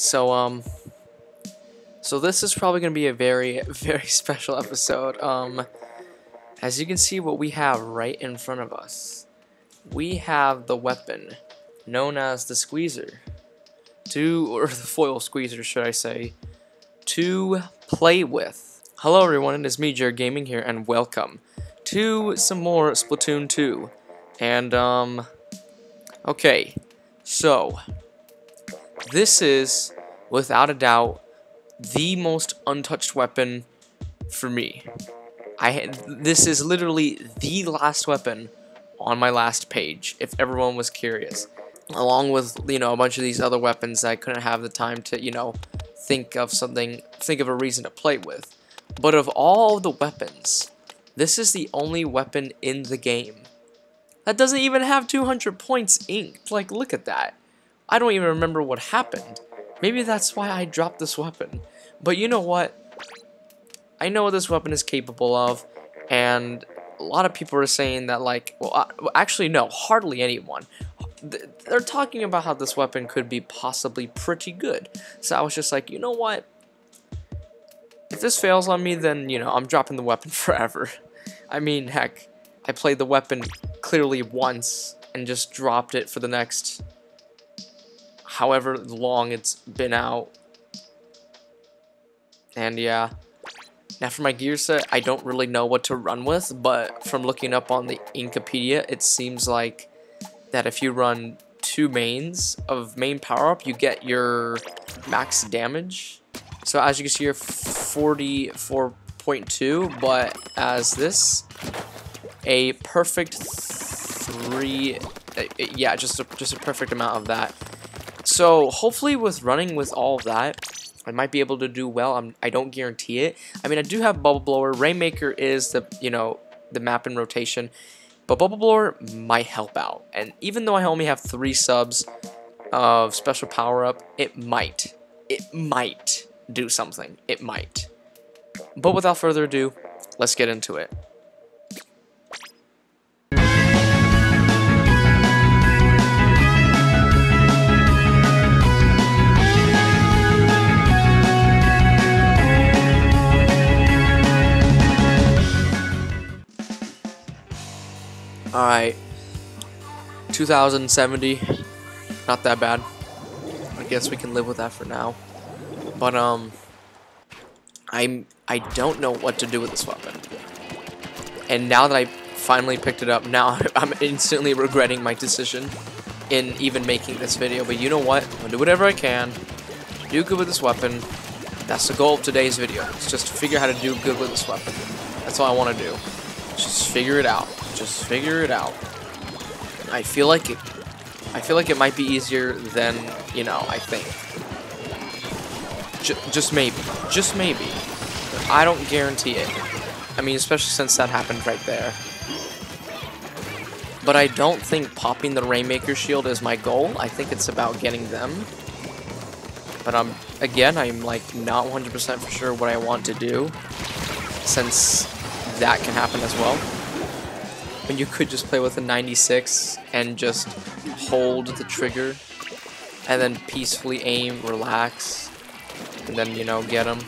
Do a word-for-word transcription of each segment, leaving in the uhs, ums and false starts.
So um so this is probably gonna be a very, very special episode. Um as you can see what we have right in front of us. We have the weapon known as the Squeezer. To or the Foil Squeezer, should I say, to play with. Hello everyone, it is me, Jared Gaming here, and welcome to some more Splatoon two. And um okay, so this is without a doubt the most untouched weapon for me. I this is literally the last weapon on my last page, if everyone was curious, along with, you know, a bunch of these other weapons that I couldn't have the time to, you know, think of something, think of a reason to play with. But of all the weapons, this is the only weapon in the game that doesn't even have two hundred points inked. Like, look at that. I don't even remember what happened. Maybe that's why I dropped this weapon. But you know what? I know what this weapon is capable of, and a lot of people are saying that, like, well, I, well actually, no, hardly anyone. They're talking about how this weapon could be possibly pretty good. So I was just like, you know what? If this fails on me, then, you know, I'm dropping the weapon forever. I mean, heck, I played the weapon clearly once and just dropped it for the next however long it's been out. And yeah. Now for my gear set, I don't really know what to run with, but from looking up on the Inkipedia, it seems like that if you run two mains of main power-up, you get your max damage. So as you can see here, forty-four point two, but as this, a perfect three, uh, yeah, just a, just a perfect amount of that. So hopefully with running with all of that, I might be able to do well. I'm, I don't guarantee it. I mean, I do have Bubble Blower. Rainmaker is the, you know, the map in rotation. But Bubble Blower might help out. And even though I only have three subs of special power-up, it might. It might do something. It might. But without further ado, let's get into it. Alright, two thousand seventy, not that bad. I guess we can live with that for now. But, um, I'm, I don't know what to do with this weapon. And now that I finally picked it up, now I'm instantly regretting my decision in even making this video. But you know what? I'll do whatever I can, do good with this weapon. That's the goal of today's video. It's just to figure how to do good with this weapon. That's all I want to do. Just figure it out. Just figure it out. I feel like it. I feel like it might be easier than, you know, I think. J just maybe. Just maybe. I don't guarantee it. I mean, especially since that happened right there. But I don't think popping the Rainmaker shield is my goal. I think it's about getting them. But I'm again, I'm like not one hundred percent for sure what I want to do, since that can happen as well. When you could just play with a ninety-six and just hold the trigger and then peacefully aim, relax, and then, you know, get them.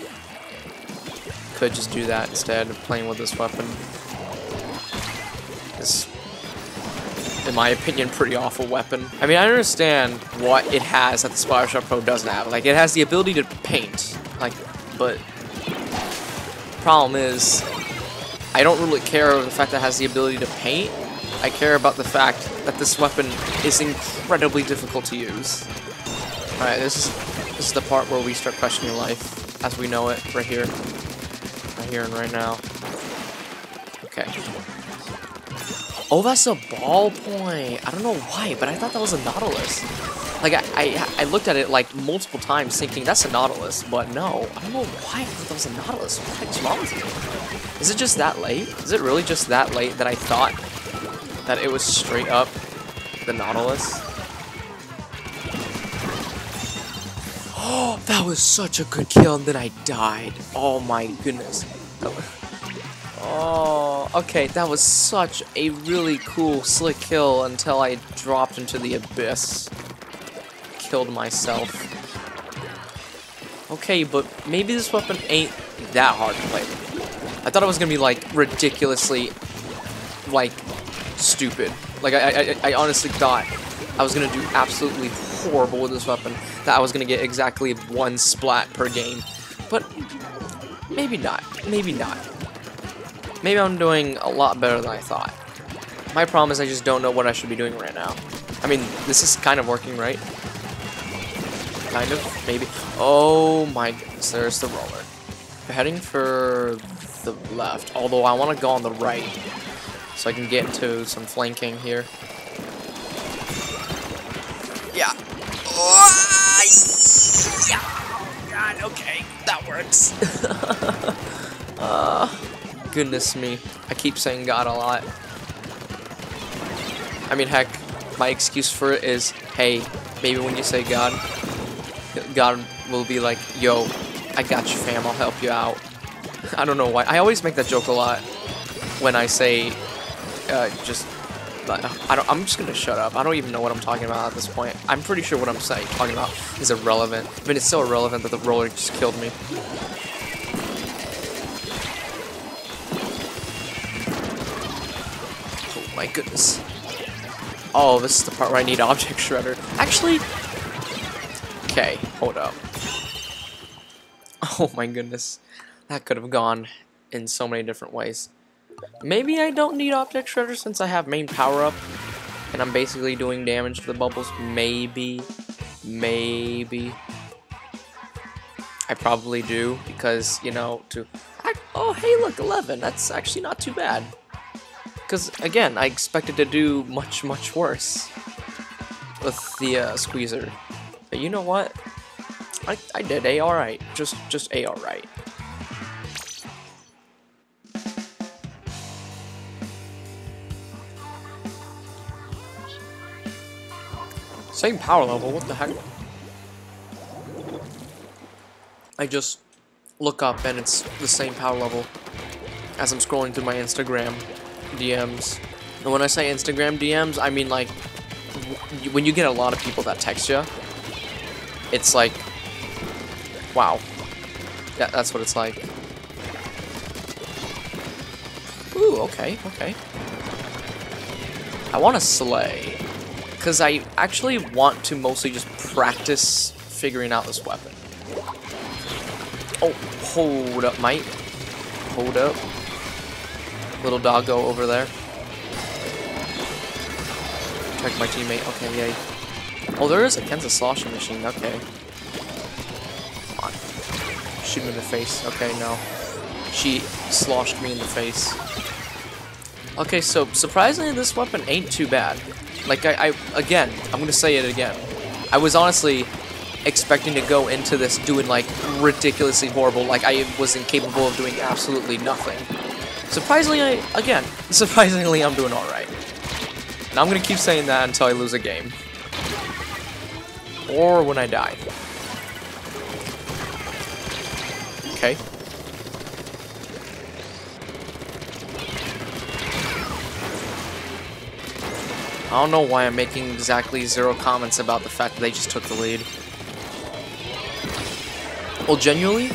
Could just do that instead of playing with this weapon. It's, in my opinion, pretty awful weapon. I mean, I understand what it has that the Splattershot Pro doesn't have. Like, it has the ability to paint, like, but problem is, I don't really care about the fact that it has the ability to paint. I care about the fact that this weapon is incredibly difficult to use. Alright, this is this is the part where we start questioning life as we know it, right here. Right here and right now. Okay. Oh, that's a ball point. I don't know why, but I thought that was a Nautilus. Like, I, I, I looked at it, like, multiple times thinking, that's a Nautilus, but no. I don't know why I thought that was a Nautilus. What the heck's wrong with me? Is it just that late? Is it really just that late that I thought that it was straight up the Nautilus? Oh, that was such a good kill, and then I died. Oh my goodness. Oh, okay, that was such a really cool, slick kill until I dropped into the abyss. Killed myself. Okay, but maybe this weapon ain't that hard to play with. I thought it was gonna be like ridiculously, like, stupid. Like I, I, I honestly thought I was gonna do absolutely horrible with this weapon. That I was gonna get exactly one splat per game, but maybe not. Maybe not. Maybe I'm doing a lot better than I thought. My problem is I just don't know what I should be doing right now. I mean, this is kind of working, right? Kind of, maybe. Oh my goodness, there's the roller. We're heading for the left, although I want to go on the right so I can get to some flanking here. Yeah. Oh, yeah. God, okay, that works. uh, goodness me. I keep saying God a lot. I mean, heck, my excuse for it is, hey, maybe when you say God, God will be like, yo, I got you, fam, I'll help you out. I don't know why. I always make that joke a lot when I say, uh, just, I don't, I'm just gonna shut up. I don't even know what I'm talking about at this point. I'm pretty sure what I'm saying, talking about is irrelevant. I mean, it's so irrelevant that the roller just killed me. Oh my goodness. Oh, this is the part where I need Object Shredder. Actually, okay, hold up. Oh my goodness, that could have gone in so many different ways. Maybe I don't need Object Shredder since I have main power up, and I'm basically doing damage to the bubbles. Maybe, maybe. I probably do because you know to. I, oh hey, look, eleven. That's actually not too bad. Because again, I expected to do much, much worse with the uh, squeezer. But you know what? I, I did A alright. Just just A alright. Same power level, what the heck? I just look up and it's the same power level as I'm scrolling through my Instagram D Ms. And when I say Instagram D Ms, I mean like when you get a lot of people that text you. It's like, wow, that, that's what it's like. Ooh, okay, okay. I want to slay, because I actually want to mostly just practice figuring out this weapon. Oh, hold up, mate. Hold up. Little doggo over there. Check my teammate, okay, yay. Oh, there is a Kensa Sloshing Machine, okay. Come on. Shoot me in the face. Okay, no. She sloshed me in the face. Okay, so, surprisingly, this weapon ain't too bad. Like, I, I again, I'm gonna say it again. I was honestly expecting to go into this doing, like, ridiculously horrible. Like, I was incapable of doing absolutely nothing. Surprisingly, I, again, surprisingly, I'm doing alright. And I'm gonna keep saying that until I lose a game. Or when I die. Okay. I don't know why I'm making exactly zero comments about the fact that they just took the lead. Well, genuinely,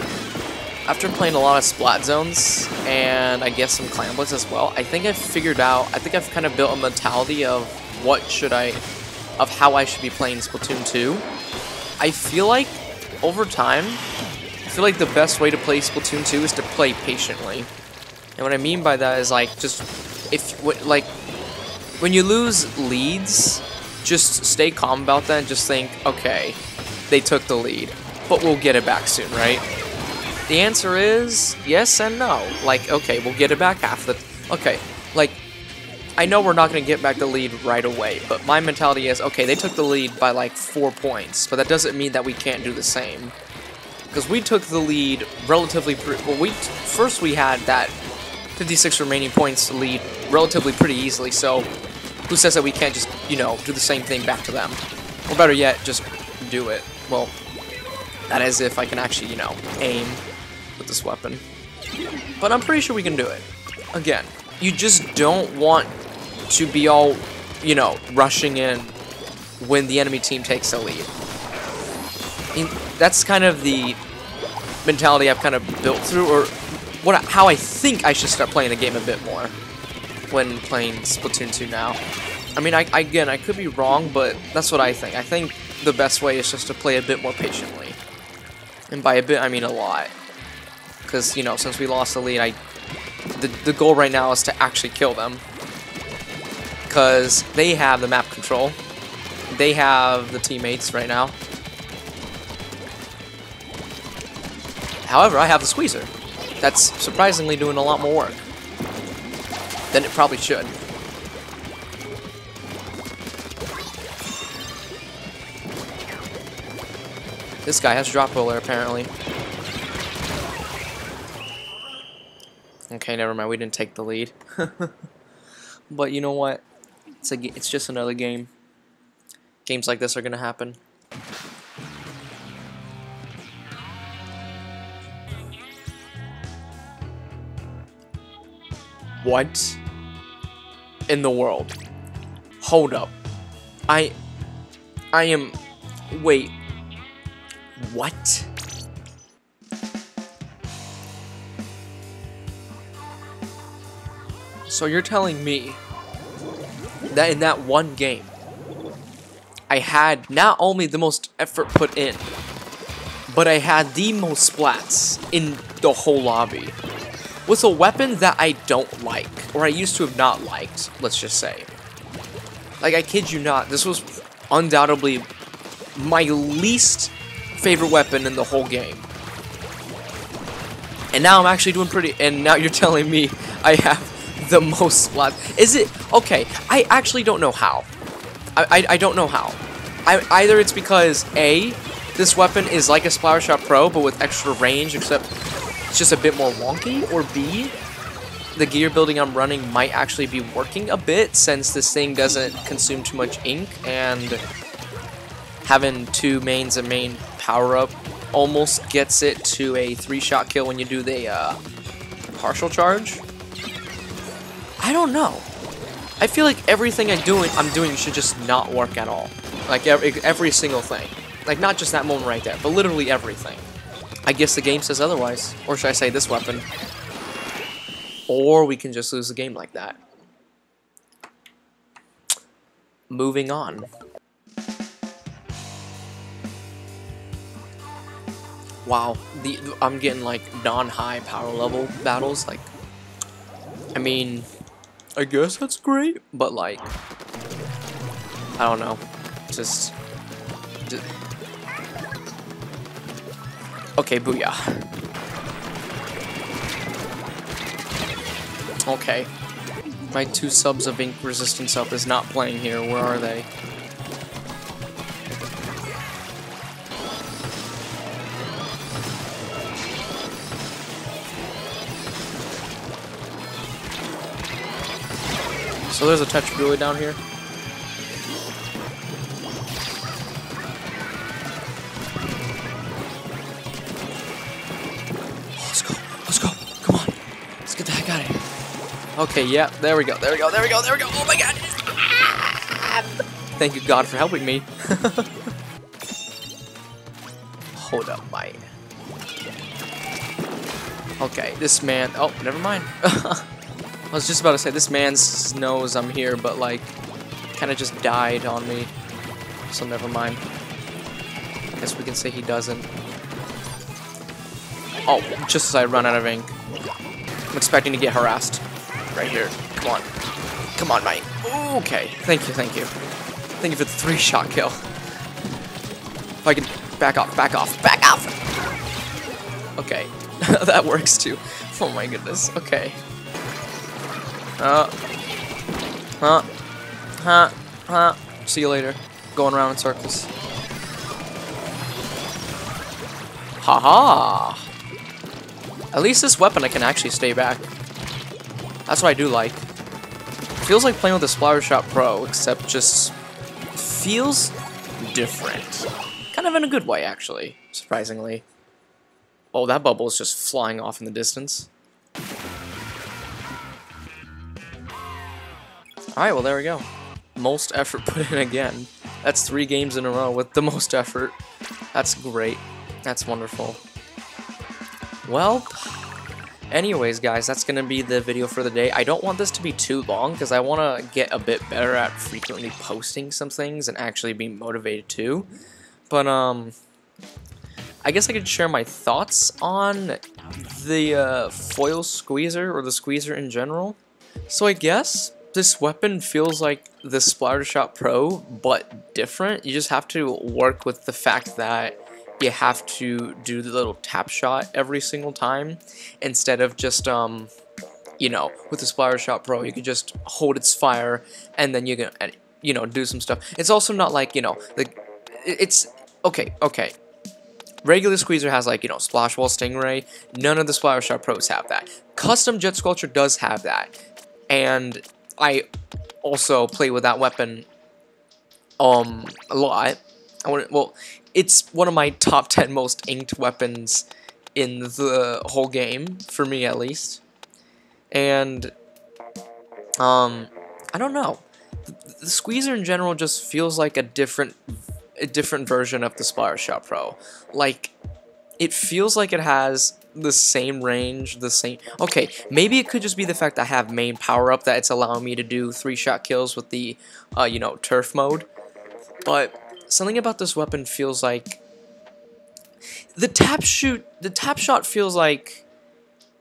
after playing a lot of Splat Zones, and I guess some Clam Blitz as well, I think I've figured out, I think I've kind of built a mentality of what should I... of how I should be playing Splatoon two. I feel like, over time, I feel like the best way to play Splatoon two is to play patiently. And what I mean by that is, like, just, if, like, when you lose leads, just stay calm about that and just think, okay, they took the lead, but we'll get it back soon, right? The answer is yes and no. Like, okay, we'll get it back half the, okay, like, I know we're not going to get back the lead right away, but my mentality is, okay, they took the lead by like four points, but that doesn't mean that we can't do the same. Because we took the lead relatively pretty, well, we, first we had that fifty-six remaining points to lead relatively pretty easily, so who says that we can't just, you know, do the same thing back to them? Or better yet, just do it. Well, that is if I can actually, you know, aim with this weapon. But I'm pretty sure we can do it. Again, you just don't want to be all, you know, rushing in when the enemy team takes the lead. I mean, that's kind of the mentality I've kind of built through, or what I, how I think I should start playing the game a bit more when playing Splatoon two now. I mean, I, again, I could be wrong, but that's what I think. I think the best way is just to play a bit more patiently. And by a bit, I mean a lot. Because, you know, since we lost the lead, I the, the goal right now is to actually kill them. Because they have the map control. They have the teammates right now. However, I have the squeezer. That's surprisingly doing a lot more work than it probably should. This guy has drop roller, apparently. Okay, never mind. We didn't take the lead. But you know what? It's a, it's just another game. Games like this are gonna happen. What in the world? Hold up. I... I am... Wait. What? So you're telling me that in that one game, I had not only the most effort put in, but I had the most splats in the whole lobby. With a weapon that I don't like, or I used to have not liked, let's just say. Like, I kid you not, this was undoubtedly my least favorite weapon in the whole game. And now I'm actually doing pretty, and now you're telling me I have the most splats. Is it, okay, I actually don't know how. I, I, I don't know how. I, either it's because, A, this weapon is like a Splattershot Pro, but with extra range, except it's just a bit more wonky, or B, the gear building I'm running might actually be working a bit since this thing doesn't consume too much ink, and having two mains and main power-up almost gets it to a three-shot kill when you do the uh, partial charge. I don't know. I feel like everything I'm doing, I'm doing should just not work at all. Like, every, every single thing. Like, not just that moment right there, but literally everything. I guess the game says otherwise. Or should I say this weapon? Or we can just lose the game like that. Moving on. Wow, the I'm getting like non-high power level battles. Like, I mean, I guess that's great, but like, I don't know. Just. just Okay, booyah. Okay. My two subs of ink resistance up is not playing here. Where are they? So there's a touch buoy down here. Okay, yeah, there we go, there we go, there we go, there we go, oh my god! Ah! Thank you, God, for helping me. Hold up, mate. Okay, this man, oh, never mind. I was just about to say, this man knows I'm here, but, like, kind of just died on me. So never mind. I guess we can say he doesn't. Oh, just as I run out of ink. I'm expecting to get harassed. Right here. Come on. Come on, mate. Okay. Thank you, thank you. Thank you for the three-shot kill. If I can... Back off, back off, back off! Okay. That works, too. Oh, my goodness. Okay. Uh. Huh. Huh. Huh. See you later. Going around in circles. Haha! -ha. At least this weapon, I can actually stay back. That's what I do like. Feels like playing with the Splattershot Pro, except just feels different. Kind of in a good way, actually, surprisingly. Oh, that bubble is just flying off in the distance. Alright, well, there we go. Most effort put in again. That's three games in a row with the most effort. That's great. That's wonderful. Well, anyways, guys, that's going to be the video for the day. I don't want this to be too long because I want to get a bit better at frequently posting some things and actually be motivated too. But, um, I guess I could share my thoughts on the uh, foil squeezer, or the squeezer in general. So I guess this weapon feels like the Splattershot Pro, but different. You just have to work with the fact that you have to do the little tap shot every single time, instead of just, um, you know, with the Splattershot Pro, you can just hold its fire, and then you can, you know, do some stuff. It's also not like, you know, the, it's, okay, okay. Regular Squeezer has, like, you know, Splash Wall, Stingray. None of the Splattershot Pros have that. Custom Jet Sculpture does have that. And I also play with that weapon um, a lot. I want well, it's one of my top ten most inked weapons in the whole game, for me at least. And, um, I don't know. The, the Squeezer in general just feels like a different... A different version of the Splattershot Pro. Like, it feels like it has the same range, the same. Okay, maybe it could just be the fact that I have main power up that it's allowing me to do three shot kills with the, uh, you know, turf mode. But something about this weapon feels like the tap shoot. The tap shot feels like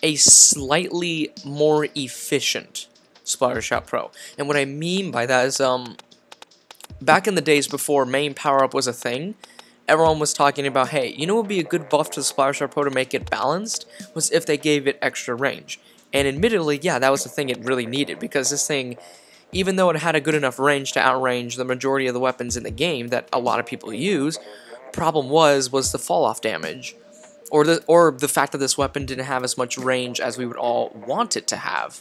a slightly more efficient Splattershot Pro, and what I mean by that is, um. back in the days before main power-up was a thing, everyone was talking about, hey, you know what would be a good buff to the Splattershot Pro to make it balanced? Was if they gave it extra range. And admittedly, yeah, that was the thing it really needed, because this thing, even though it had a good enough range to outrange the majority of the weapons in the game that a lot of people use, problem was, was the fall-off damage. Or the, or the fact that this weapon didn't have as much range as we would all want it to have.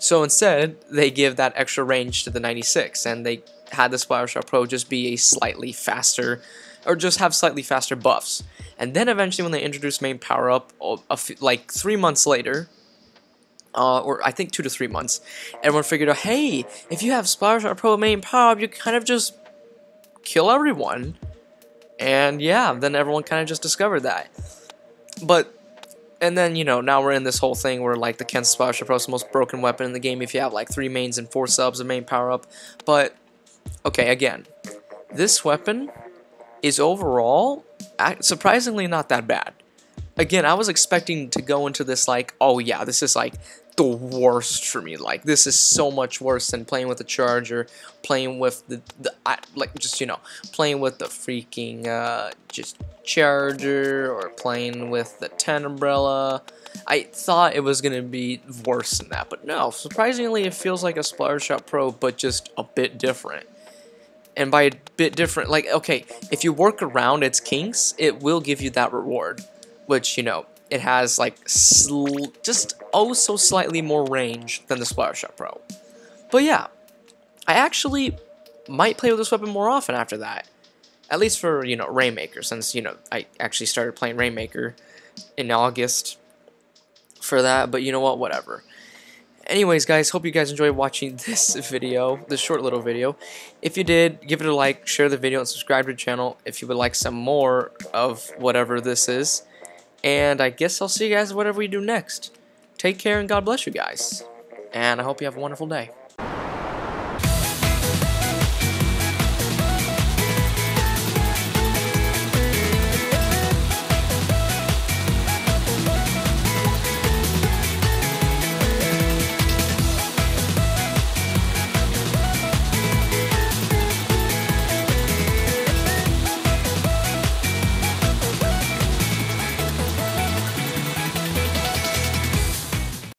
So instead, they give that extra range to the ninety-six, and they had the Splattershot Pro just be a slightly faster, or just have slightly faster buffs. And then eventually when they introduced main power-up, like three months later, uh, or I think two to three months, everyone figured out, hey, if you have Splattershot Pro main power-up, you kind of just kill everyone. And yeah, then everyone kind of just discovered that. But, and then, you know, now we're in this whole thing where, like, the Kensa Splattershot Pro is the most broken weapon in the game if you have, like, three mains and four subs and main power-up. But okay, again, this weapon is overall surprisingly not that bad. Again, I was expecting to go into this like, oh yeah, this is like the worst for me. Like, this is so much worse than playing with the Charger, playing with the, the I, like, just, you know, playing with the freaking, uh, just Charger, or playing with the ten Umbrella. I thought it was going to be worse than that, but no, surprisingly, it feels like a Splattershot Pro, but just a bit different. And by a bit different, like, okay, if you work around its kinks, it will give you that reward, which, you know, it has, like, sl just oh so slightly more range than the Splattershot Pro. But yeah, I actually might play with this weapon more often after that, at least for, you know, Rainmaker, since, you know, I actually started playing Rainmaker in August for that. But you know what, whatever. Anyways, guys, hope you guys enjoyed watching this video, this short little video. If you did, give it a like, share the video, and subscribe to the channel if you would like some more of whatever this is. And I guess I'll see you guys whatever we do next. Take care, and God bless you guys. And I hope you have a wonderful day.